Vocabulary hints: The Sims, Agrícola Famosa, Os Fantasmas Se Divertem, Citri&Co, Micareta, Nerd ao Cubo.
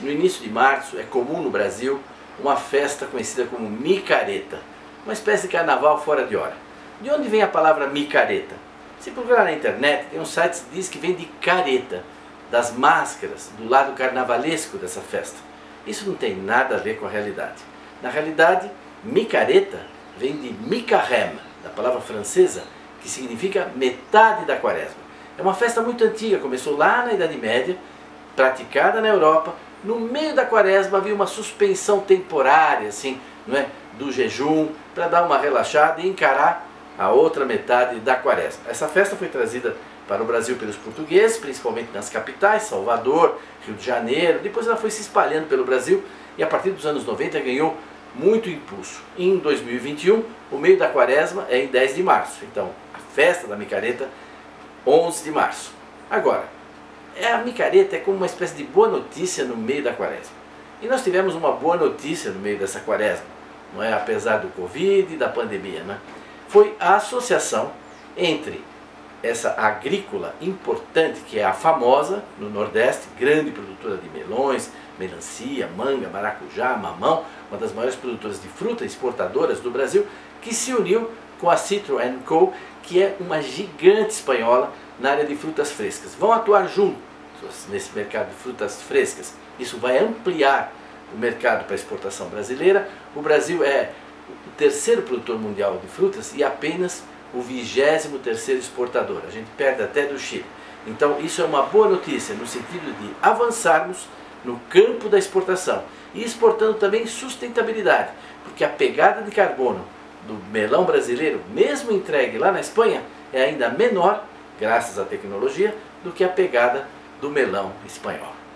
No início de março é comum no Brasil uma festa conhecida como Micareta, uma espécie de carnaval fora de hora. De onde vem a palavra micareta? Se procurar na internet, tem um site que diz que vem de careta, das máscaras, do lado carnavalesco dessa festa. Isso não tem nada a ver com a realidade. Na realidade, micareta vem de micarem, da palavra francesa, que significa metade da quaresma. É uma festa muito antiga, começou lá na Idade Média, praticada na Europa. No meio da quaresma havia uma suspensão temporária, assim, não é, do jejum, para dar uma relaxada e encarar a outra metade da quaresma. Essa festa foi trazida para o Brasil pelos portugueses, principalmente nas capitais, Salvador, Rio de Janeiro. Depois ela foi se espalhando pelo Brasil e a partir dos anos 90 ganhou muito impulso. Em 2021, o meio da quaresma é em 10 de março. Então, a festa da micareta, 11 de março. Agora, a micareta é como uma espécie de boa notícia no meio da quaresma. E nós tivemos uma boa notícia no meio dessa quaresma, não é? Apesar do Covid e da pandemia, né? Foi a associação entre essa agrícola importante, que é a famosa no Nordeste, grande produtora de melões, melancia, manga, maracujá, mamão, uma das maiores produtoras de fruta exportadoras do Brasil, que se uniu com a Citri&Co, que é uma gigante espanhola na área de frutas frescas. Vão atuar juntos nesse mercado de frutas frescas. Isso vai ampliar o mercado para a exportação brasileira. O Brasil é o terceiro produtor mundial de frutas e apenas o 23º exportador. A gente perde até do Chile. Então isso é uma boa notícia no sentido de avançarmos no campo da exportação e exportando também sustentabilidade, porque a pegada de carbono do melão brasileiro, mesmo entregue lá na Espanha, é ainda menor, graças à tecnologia, do que a pegada do melão espanhol.